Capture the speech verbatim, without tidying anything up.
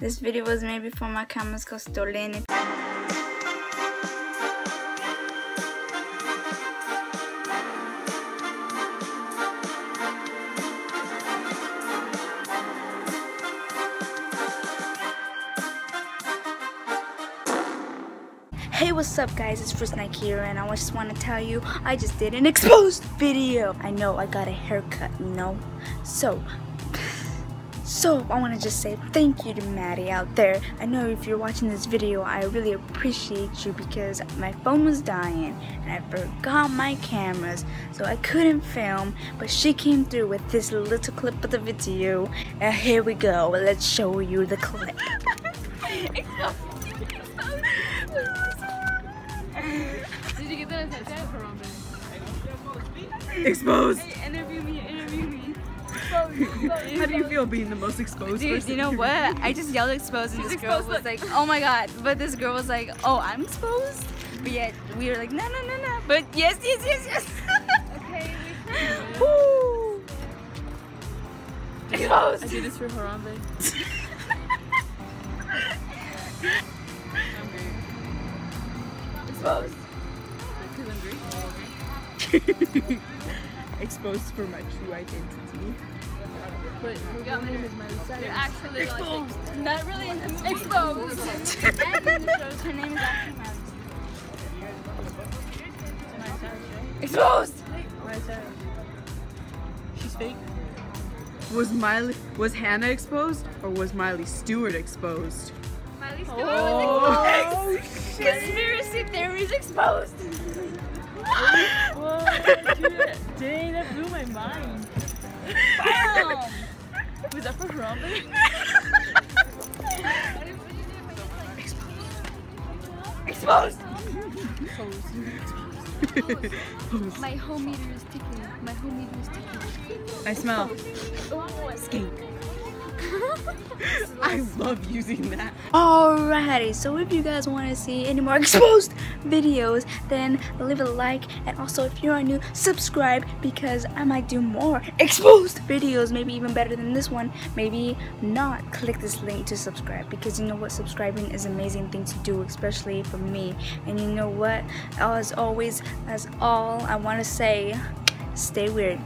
This video was made before my cameras got stolen. Hey, what's up guys, it's FruitSnack here and I just want to tell you I just did an exposed video. I know, I got a haircut, you know? So, so I want to just say thank you to Maddie out there. I know if you're watching this video, I really appreciate you because my phone was dying and I forgot my cameras, so I couldn't film, but she came through with this little clip of the video. And here we go, let's show you the clip. Did you get that on Snapchat, Harambe? Exposed! Hey, interview me, interview me. Exposed, exposed, exposed. How do you feel being the most exposed Dude, person? You know what? I just yelled exposed and She's this girl was like, oh my god. But this girl was like, oh, I'm exposed? But yet, we were like, no, no, no, no. But yes, yes, yes, yes. Okay, we Woo! Exposed! I did this for Harambe. Exposed. Exposed for my true identity. But her yeah, name is Miley Cyrus. You're actually exposed. Like, not really in the movie. Exposed. And in the shows, her name is actually Miley Cyrus. Exposed. Miley Cyrus. She's fake. Was Miley? Was Hannah exposed, or was Miley Stewart exposed? Miley Stewart oh. was exposed. Oh, conspiracy theories exposed. Whoa, dude, dang, that blew my mind. Wow. Was that for Harambe? Exposed. Exposed. Exposed. My home meter is ticking. My home meter is ticking. I smell. Oh, skink. I love using that. Alrighty, so if you guys want to see any more exposed videos, then leave a like, and also if you are new, subscribe because I might do more exposed videos, maybe even better than this one, maybe not. Click this link to subscribe because you know what, subscribing is an amazing thing to do, especially for me. And you know what, as always, as all I want to say, stay weird.